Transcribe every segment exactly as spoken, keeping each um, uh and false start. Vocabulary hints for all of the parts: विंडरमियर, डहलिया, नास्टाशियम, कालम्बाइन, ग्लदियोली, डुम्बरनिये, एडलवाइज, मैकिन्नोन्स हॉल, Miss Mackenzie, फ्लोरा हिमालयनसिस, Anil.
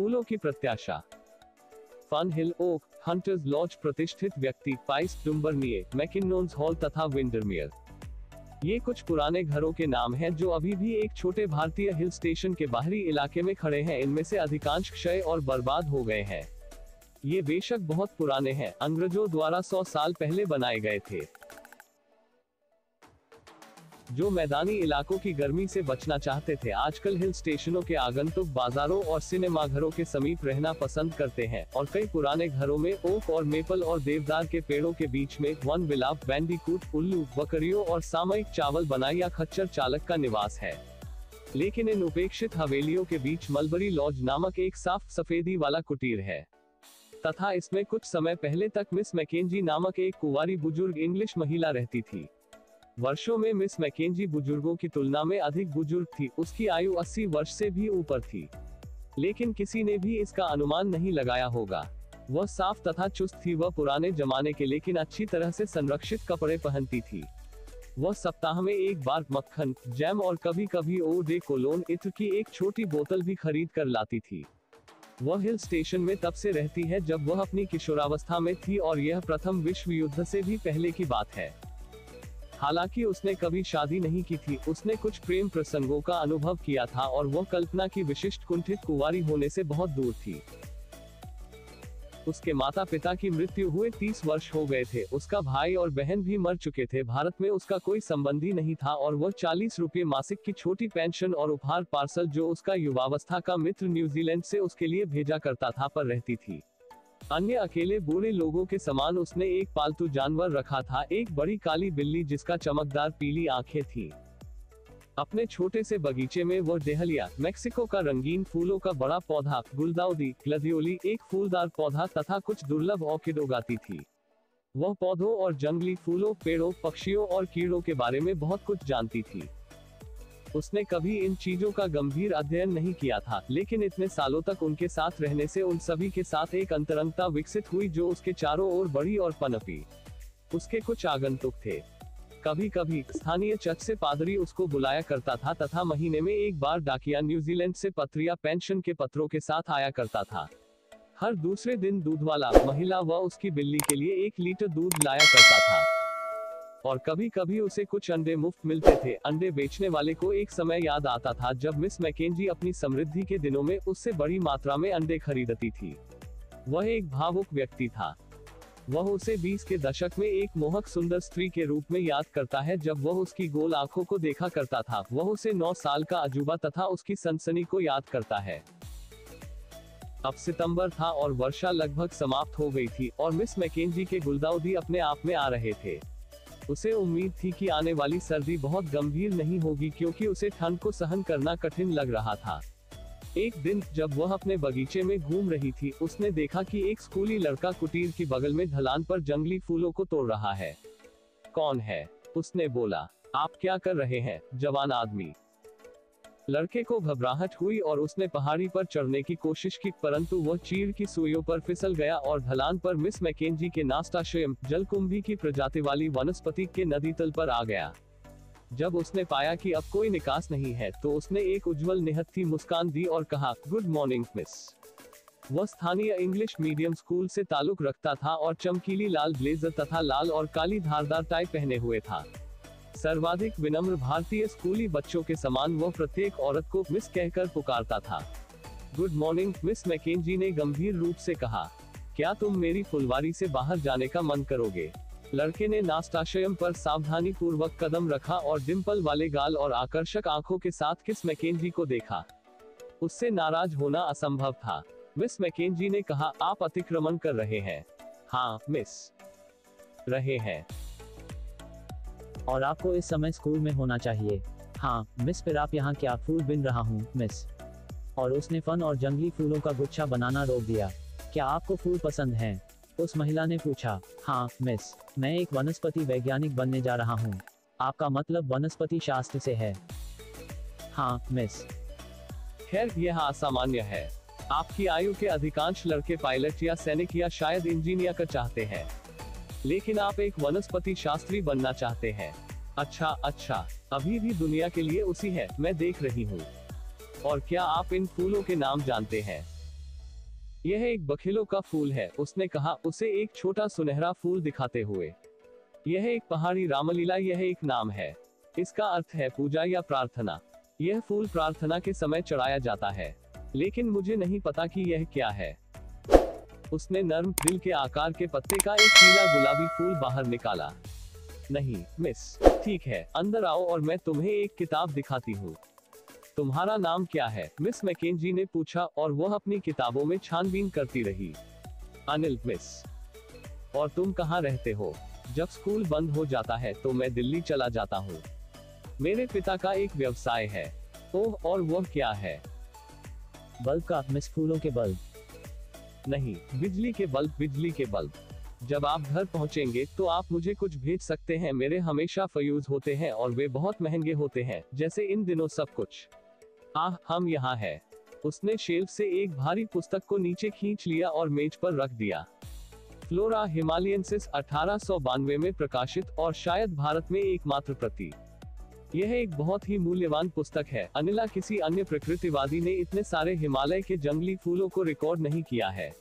फूलों की प्रत्याशा। Fun hill oak, hunters lodge प्रतिष्ठित व्यक्ति, पाइस, डुम्बरनिये, मैकिन्नोन्स हॉल तथा विंडरमियर, ये कुछ पुराने घरों के नाम हैं जो अभी भी एक छोटे भारतीय हिल स्टेशन के बाहरी इलाके में खड़े हैं। इनमें से अधिकांश क्षय और बर्बाद हो गए हैं। ये बेशक बहुत पुराने हैं, अंग्रेजों द्वारा सौ साल पहले बनाए गए थे, जो मैदानी इलाकों की गर्मी से बचना चाहते थे। आजकल हिल स्टेशनों के आगंतुक बाजारों और सिनेमाघरों के समीप रहना पसंद करते हैं और कई पुराने घरों में ओक और मेपल और देवदार के पेड़ों के बीच में वन विलाप, बैंडीकूट, उल्लू, बकरियों और सामयिक चावल बनाई या खच्चर चालक का निवास है। लेकिन इन उपेक्षित हवेलियों के बीच मलबरी लॉज नामक एक साफ सफेदी वाला कुटीर है तथा इसमें कुछ समय पहले तक मिस मैकेंजी नामक एक कुंवारी बुजुर्ग इंग्लिश महिला रहती थी। वर्षों में मिस मैकेंजी बुजुर्गों की तुलना में अधिक बुजुर्ग थी। उसकी आयु अस्सी वर्ष से भी ऊपर थी, लेकिन किसी ने भी इसका अनुमान नहीं लगाया होगा। वह साफ तथा चुस्त थी। वह पुराने जमाने के लेकिन अच्छी तरह से संरक्षित कपड़े पहनती थी। वह सप्ताह में एक बार मक्खन, जैम और कभी कभी ओ डे कोलोन इत्र की एक छोटी बोतल भी खरीद कर लाती थी। वह हिल स्टेशन में तब से रहती है जब वह अपनी किशोरावस्था में थी, और यह प्रथम विश्व युद्ध से भी पहले की बात है। हालांकि उसने कभी शादी नहीं की थी, उसने कुछ प्रेम प्रसंगों का अनुभव किया था और वह कल्पना की विशिष्ट कुंठित कुंवारी होने से बहुत दूर थी। उसके माता पिता की मृत्यु हुए तीस वर्ष हो गए थे। उसका भाई और बहन भी मर चुके थे। भारत में उसका कोई संबंधी नहीं था और वह चालीस रुपये मासिक की छोटी पेंशन और उपहार पार्सल, जो उसका युवावस्था का मित्र न्यूजीलैंड से उसके लिए भेजा करता था, पर रहती थी। अन्य अकेले बूढ़े लोगों के समान उसने एक पालतू जानवर रखा था, एक बड़ी काली बिल्ली जिसका चमकदार पीली आंखें थीं। अपने छोटे से बगीचे में वह डहलिया, मेक्सिको का रंगीन फूलों का बड़ा पौधा, गुलदाउदी, ग्लदियोली, एक फूलदार पौधा तथा कुछ दुर्लभ ऑर्किड उगाती थी। वह पौधों और जंगली फूलों, पेड़ों, पक्षियों और कीड़ों के बारे में बहुत कुछ जानती थी। उसने कभी इन चीजों का गंभीर अध्ययन नहीं किया था, लेकिन इतने सालों तक उनके साथ रहने से उन सभी के साथ एक अंतरंगता विकसित हुई जो उसके चारों ओर बढ़ी और पनपी। उसके कुछ आगंतुक थे। कभी कभी स्थानीय चर्च से पादरी उसको बुलाया करता था तथा महीने में एक बार डाकिया न्यूजीलैंड से पत्र या पेंशन के पत्रों के साथ आया करता था। हर दूसरे दिन दूधवाला महिला व उसकी बिल्ली के लिए एक लीटर दूध लाया करता था और कभी कभी उसे कुछ अंडे मुफ्त मिलते थे। अंडे बेचने वाले को एक समय याद आता था जब मिस मैकेंजी अपनी समृद्धि के दिनों में उससे बड़ी मात्रा में अंडे खरीदती थी। वह एक भावुक व्यक्ति था। वह उसे बीस के दशक में एक मोहक सुंदर स्त्री के रूप में याद करता है जब वह उसकी गोल आंखों को देखा करता था। वह उसे नौ साल का अजूबा तथा उसकी सनसनी को याद करता है। अब सितंबर था और वर्षा लगभग समाप्त हो गई थी और मिस मैकेंजी के गुलदाउदी अपने आप में आ रहे थे। उसे उम्मीद थी कि आने वाली सर्दी बहुत गंभीर नहीं होगी, क्योंकि उसे ठंड को सहन करना कठिन लग रहा था। एक दिन जब वह अपने बगीचे में घूम रही थी, उसने देखा कि एक स्कूली लड़का कुटीर के बगल में ढलान पर जंगली फूलों को तोड़ रहा है। कौन है? उसने बोला। आप क्या कर रहे हैं, जवान आदमी? लड़के को घबराहट हुई और उसने पहाड़ी पर चढ़ने की कोशिश की, परंतु वह चीड़ की सुइयों पर फिसल गया और ढलान पर मिस मैकेंजी के नास्टाशियम, जलकुंभी की प्रजाति वाली वनस्पति के नदी तल पर आ गया। जब उसने पाया कि अब कोई निकास नहीं है, तो उसने एक उज्जवल निहत्थी मुस्कान दी और कहा, गुड मॉर्निंग मिस। वह स्थानीय इंग्लिश मीडियम स्कूल से ताल्लुक रखता था और चमकीली लाल ब्लेजर तथा लाल और काली धारदार टाई पहने हुए था। सर्वाधिक विनम्र भारतीय स्कूली बच्चों के समान वह प्रत्येक औरत को मिस कहकर पुकारता था। गुड मॉर्निंग, मिस मैकेंजी ने गंभीर रूप से कहा। क्या तुम मेरी फुलवारी से बाहर जाने का मन करोगे? लड़के ने नास्ताशयम पर सावधानी पूर्वक कदम रखा और डिम्पल वाले गाल और आकर्षक आंखों के साथ मिस मैकेंजी को देखा। उससे नाराज होना असंभव था। मिस मैकेंजी ने कहा, आप अतिक्रमण कर रहे हैं। हाँ मिस, रहे हैं, और आपको इस समय स्कूल में होना चाहिए। हाँ मिस, फिर आप यहाँ क्या फूल बिन रहा हूँ मिस। और उसने फन और जंगली फूलों का गुच्छा बनाना रोक दिया। क्या आपको फूल पसंद हैं? उस महिला ने पूछा। हाँ मिस, मैं एक वनस्पति वैज्ञानिक बनने जा रहा हूँ। आपका मतलब वनस्पति शास्त्र से है? हाँ मिस। खैर, यह असामान्य है। आपकी आयु के अधिकांश लड़के पायलट या सैनिक या शायद इंजीनियर का चाहते हैं, लेकिन आप एक वनस्पति शास्त्री बनना चाहते हैं। अच्छा अच्छा अभी भी दुनिया के लिए उसी है, मैं देख रही हूँ। और क्या आप इन फूलों के नाम जानते हैं? यह एक बखेलो का फूल है, उसने कहा, उसे एक छोटा सुनहरा फूल दिखाते हुए। यह एक पहाड़ी रामलीला, यह एक नाम है। इसका अर्थ है पूजा या प्रार्थना। यह फूल प्रार्थना के समय चढ़ाया जाता है, लेकिन मुझे नहीं पता कि यह क्या है। उसने नर्म दिल के आकार के पत्ते का एक पीला गुलाबी फूल बाहर निकाला। नहीं मिस, ठीक है, अंदर आओ और मैं तुम्हें एक किताब दिखाती हूँ। तुम्हारा नाम क्या है? मिस मैकेंजी ने पूछा, और वह अपनी किताबों में छानबीन करती रही। अनिल मिस। और तुम कहाँ रहते हो? जब स्कूल बंद हो जाता है तो मैं दिल्ली चला जाता हूँ। मेरे पिता का एक व्यवसाय है। ओह, और वह क्या है? बल्ब का मिस, फूलों के बल्ब नहीं, बिजली के बल्ब, बिजली के बल्ब। जब आप घर पहुंचेंगे तो आप मुझे कुछ भेज सकते हैं। मेरे हमेशा फ्यूज होते हैं और वे बहुत महंगे होते हैं, जैसे इन दिनों सब कुछ। आह, हम यहाँ हैं। उसने शेल्फ से एक भारी पुस्तक को नीचे खींच लिया और मेज पर रख दिया। फ्लोरा हिमालयनसिस अठारह सौ बानवे में प्रकाशित और शायद भारत में एकमात्र प्रति। यह एक बहुत ही मूल्यवान पुस्तक है। अनिला, किसी अन्य प्रकृतिवादी ने इतने सारे हिमालय के जंगली फूलों को रिकॉर्ड नहीं किया है।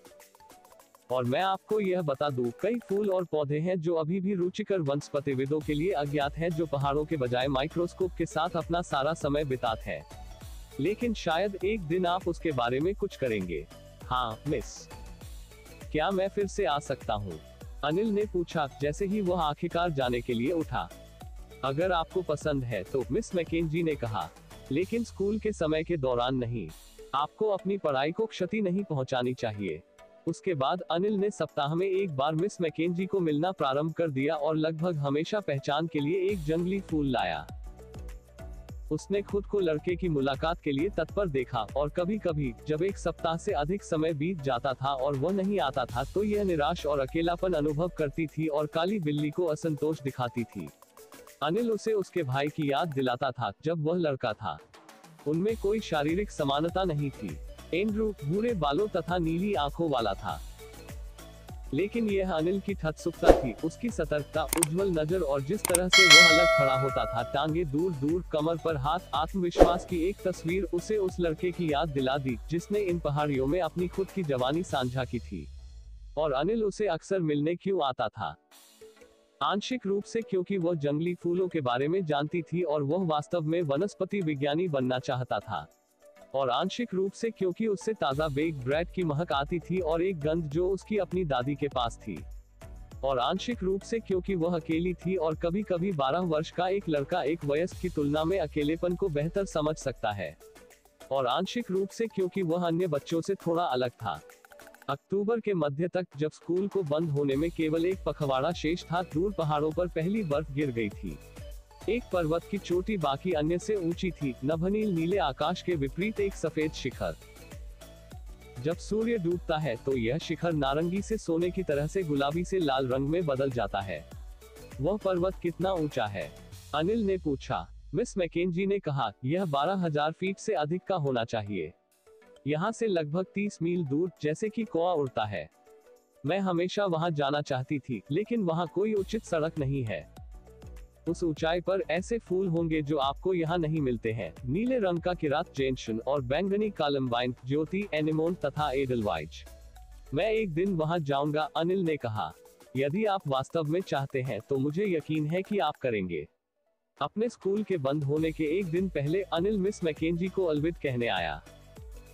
और मैं आपको यह बता दूं, कई फूल और पौधे हैं जो अभी भी रुचिकर वनस्पतिविदों के लिए अज्ञात हैं, जो पहाड़ों के बजाय माइक्रोस्कोप के साथ अपना सारा समय बिताते हैं। लेकिन शायद एक दिन आप उसके बारे में कुछ करेंगे। हाँ मिस, क्या मैं फिर से आ सकता हूँ? अनिल ने पूछा, जैसे ही वह आखिरकार जाने के लिए उठा। अगर आपको पसंद है तो, मिस मैकेंजी ने कहा, लेकिन स्कूल के समय के दौरान नहीं। आपको अपनी पढ़ाई को क्षति नहीं पहुंचानी चाहिए। उसके बाद अनिल ने सप्ताह में एक बार मिस मैकेंजी को मिलना प्रारंभ कर दिया और लगभग हमेशा पहचान के लिए एक जंगली फूल लाया। उसने खुद को लड़के की मुलाकात के लिए तत्पर देखा, और कभी कभी जब एक सप्ताह से अधिक समय बीत जाता था और वह नहीं आता था, तो यह निराश और अकेलापन अनुभव करती थी और काली बिल्ली को असंतोष दिखाती थी। अनिल उसे उसके भाई की याद दिलाता था, जब वह लड़का था। उनमें कोई शारीरिक समानता नहीं थी। एंड्रू भूरे बालों तथा नीली आंखों वाला था, लेकिन यह अनिल की ठत्सुकता थी, उसकी सतर्कता, उज्जवल नजर और जिस तरह से वह अलग खड़ा होता था, टांगे दूर दूर, कमर पर हाथ, आत्मविश्वास की एक तस्वीर उसे उस लड़के की याद दिला दी जिसने इन पहाड़ियों में अपनी खुद की जवानी साझा की थी। और अनिल उसे अक्सर मिलने क्यों आता था? आंशिक रूप से क्योंकि वह जंगली फूलों के बारे में जानती थी और वह वास्तव में वनस्पति विज्ञानी बनना चाहता था, और आंशिक रूप से क्योंकि उससे ताजा बेक ब्रेड की महक आती थी और एक गंध जो उसकी अपनी दादी के पास थी, और आंशिक रूप से क्योंकि वह अकेली थी और कभी कभी बारह वर्ष का एक लड़का एक वयस्क की तुलना में अकेलेपन को बेहतर समझ सकता है, और आंशिक रूप से क्योंकि वह अन्य बच्चों से थोड़ा अलग था। अक्टूबर के मध्य तक, जब स्कूल को बंद होने में केवल एक पखवाड़ा शेष था, दूर पहाड़ों पर पहली बर्फ गिर गई थी। एक पर्वत की चोटी बाकी अन्य से ऊंची थी, नभनील नीले आकाश के विपरीत एक सफेद शिखर। जब सूर्य डूबता है तो यह शिखर नारंगी से सोने की तरह से गुलाबी से लाल रंग में बदल जाता है। वह पर्वत कितना ऊंचा है? अनिल ने पूछा। मिस मैकेंजी ने कहा, यह बारह हजार फीट से अधिक का होना चाहिए। यहाँ से लगभग तीस मील दूर, जैसे कि कौआ उड़ता है। मैं हमेशा वहाँ जाना चाहती थी, लेकिन वहाँ कोई उचित सड़क नहीं है। उस ऊंचाई पर ऐसे फूल होंगे जो आपको यहाँ नहीं मिलते हैं, नीले रंग का किरात जेनशन और बैंगनी कालम्बाइन, ज्योति एनेमोन तथा एडलवाइज। मैं एक दिन वहाँ जाऊँगा, अनिल ने कहा। यदि आप वास्तव में चाहते हैं तो मुझे यकीन है कि आप करेंगे। अपने स्कूल के बंद होने के एक दिन पहले अनिल मिस मैकेंजी को अलविदा कहने आया।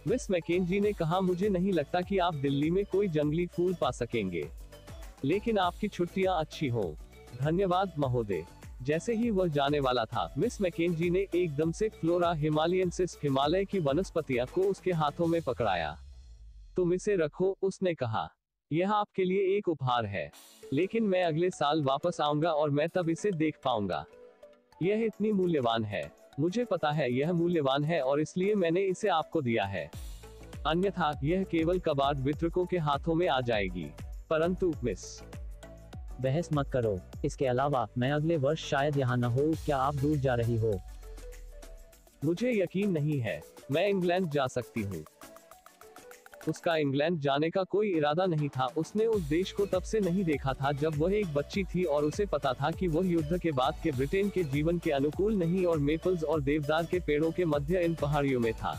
मिस मैकेंजी ने कहा, मुझे नहीं लगता कि आप दिल्ली में कोई जंगली फूल पा सकेंगे, लेकिन आपकी छुट्टियां अच्छी हों। धन्यवाद महोदय। जैसे ही वह जाने वाला था, मिस मैकेंजी ने एकदम से फ्लोरा हिमालयनसिस हिमालय की वनस्पतियां को उसके हाथों में पकड़ाया। तुम इसे रखो, उसने कहा, यह आपके लिए एक उपहार है, लेकिन मैं अगले साल वापस आऊंगा और मैं तब इसे देख पाऊंगा। यह इतनी मूल्यवान है। मुझे पता है यह मूल्यवान है और इसलिए मैंने इसे आपको दिया है, अन्यथा यह केवल कबाड़ वितरकों के हाथों में आ जाएगी। परंतु मिस, बहस मत करो। इसके अलावा मैं अगले वर्ष शायद यहाँ न हो। क्या आप दूर जा रही हो? मुझे यकीन नहीं है। मैं इंग्लैंड जा सकती हूँ। उसका इंग्लैंड जाने का कोई इरादा नहीं था। उसने उस देश को तब से नहीं देखा था जब वह एक बच्ची थी, और उसे पता था कि वह युद्ध के बाद के ब्रिटेन के जीवन के अनुकूल नहीं और मेपल्स और देवदार के पेड़ों के मध्य इन पहाड़ियों में था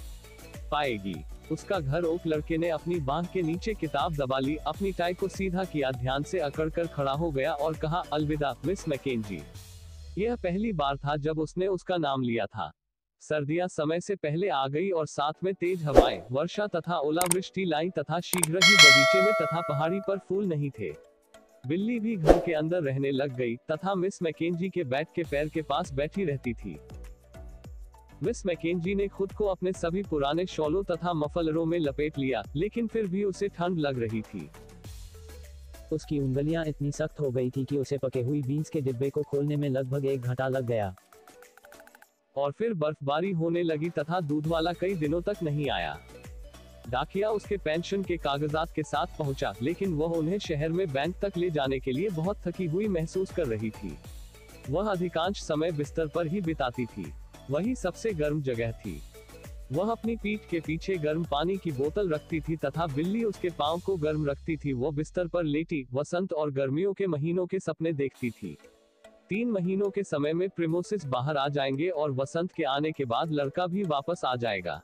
पाएगी। उसका घर। ओक लड़के ने अपनी बांह के नीचे किताब दबा ली, अपनी टाई को सीधा किया, ध्यान से अकड़कर खड़ा हो गया और कहा, अलविदा मिस मैकेंजी। यह पहली बार था जब उसने उसका नाम लिया था। सर्दियां समय से पहले आ गई और साथ में तेज हवाएं, वर्षा तथा ओलावृष्टि लाई तथा शीघ्र ही बगीचे में तथा पहाड़ी पर फूल नहीं थे। बिल्ली भी घर के अंदर रहने लग गई तथा मिस मैकेंजी के बैट के पैर के पास बैठी रहती थी। मिस मैकेंजी ने खुद को अपने सभी पुराने शॉलों तथा मफलरों में लपेट लिया, लेकिन फिर भी उसे ठंड लग रही थी। उसकी उंगलियां इतनी सख्त हो गई थी कि उसे पके हुई बीन्स के डिब्बे को खोलने में लगभग एक घंटा लग गया। और फिर बर्फबारी होने लगी तथा दूध वाला कई दिनों तक नहीं आया। डाकिया उसके पेंशन के कागजात के साथ पहुंचा, लेकिन वह उन्हें शहर में बैंक तक ले जाने के लिए बहुत थकी हुई महसूस कर रही थी। वह अधिकांश समय बिस्तर पर ही बिताती थी। वही सबसे गर्म जगह थी। वह अपनी पीठ के पीछे गर्म पानी की बोतल रखती थी तथा बिल्ली उसके पांव को गर्म रखती थी। वह बिस्तर पर लेटी वसंत और गर्मियों के महीनों के सपने देखती थी। तीन महीनों के समय में प्रिमोसिस बाहर आ जाएंगे और वसंत के आने के बाद लड़का भी वापस आ जाएगा।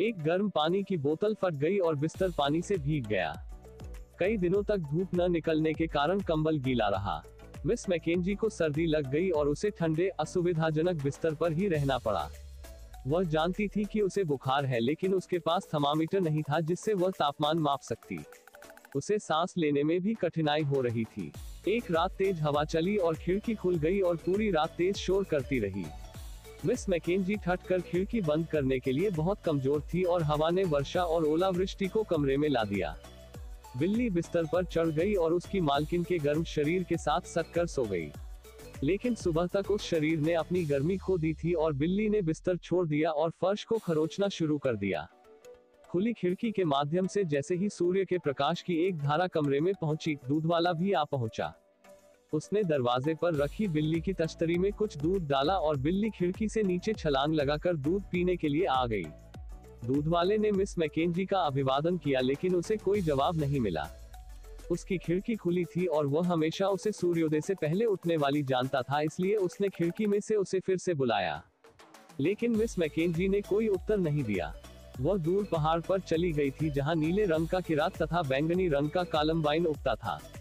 एक गर्म पानी की बोतल फट गई और बिस्तर पानी से भीग गया। कई दिनों तक धूप न निकलने के कारण कंबल गीला रहा। मिस मैकेंजी को सर्दी लग गई और उसे ठंडे असुविधाजनक बिस्तर पर ही रहना पड़ा। वह जानती थी कि उसे बुखार है, लेकिन उसके पास थर्मामीटर नहीं था जिससे वह तापमान माप सकती। उसे सांस लेने में भी कठिनाई हो रही थी। एक रात तेज हवा चली और खिड़की खुल गई और पूरी रात तेज शोर करती रही। मिस मैकेंजी ठटकर खिड़की बंद करने के लिए बहुत कमजोर थी और हवा ने वर्षा और ओलावृष्टि को कमरे में ला दिया। बिल्ली बिस्तर पर चढ़ गई और उसकी मालकिन के गर्म शरीर के साथ सककर सो गई, लेकिन सुबह तक उस शरीर ने अपनी गर्मी खो दी थी और बिल्ली ने बिस्तर छोड़ दिया और फर्श को खरोचना शुरू कर दिया। खुली खिड़की के माध्यम से जैसे ही सूर्य के प्रकाश की एक धारा कमरे में पहुंची, दूधवाला भी आ पहुंचा। उसने दरवाजे पर रखी बिल्ली की तश्तरी में कुछ दूध डाला और बिल्ली खिड़की से नीचे छलांग लगाकर दूध पीने के लिए आ गई। दूधवाले ने मिस मैकेंजी का अभिवादन किया, लेकिन उसे कोई जवाब नहीं मिला। उसकी खिड़की खुली थी और वह हमेशा उसे सूर्योदय से पहले उठने वाली जानता था, इसलिए उसने खिड़की में से उसे फिर से बुलाया, लेकिन मिस मैकेंजी ने कोई उत्तर नहीं दिया। वह दूर पहाड़ पर चली गई थी, जहां नीले रंग का किरात तथा बैंगनी रंग का कालम्बाइन उगता था।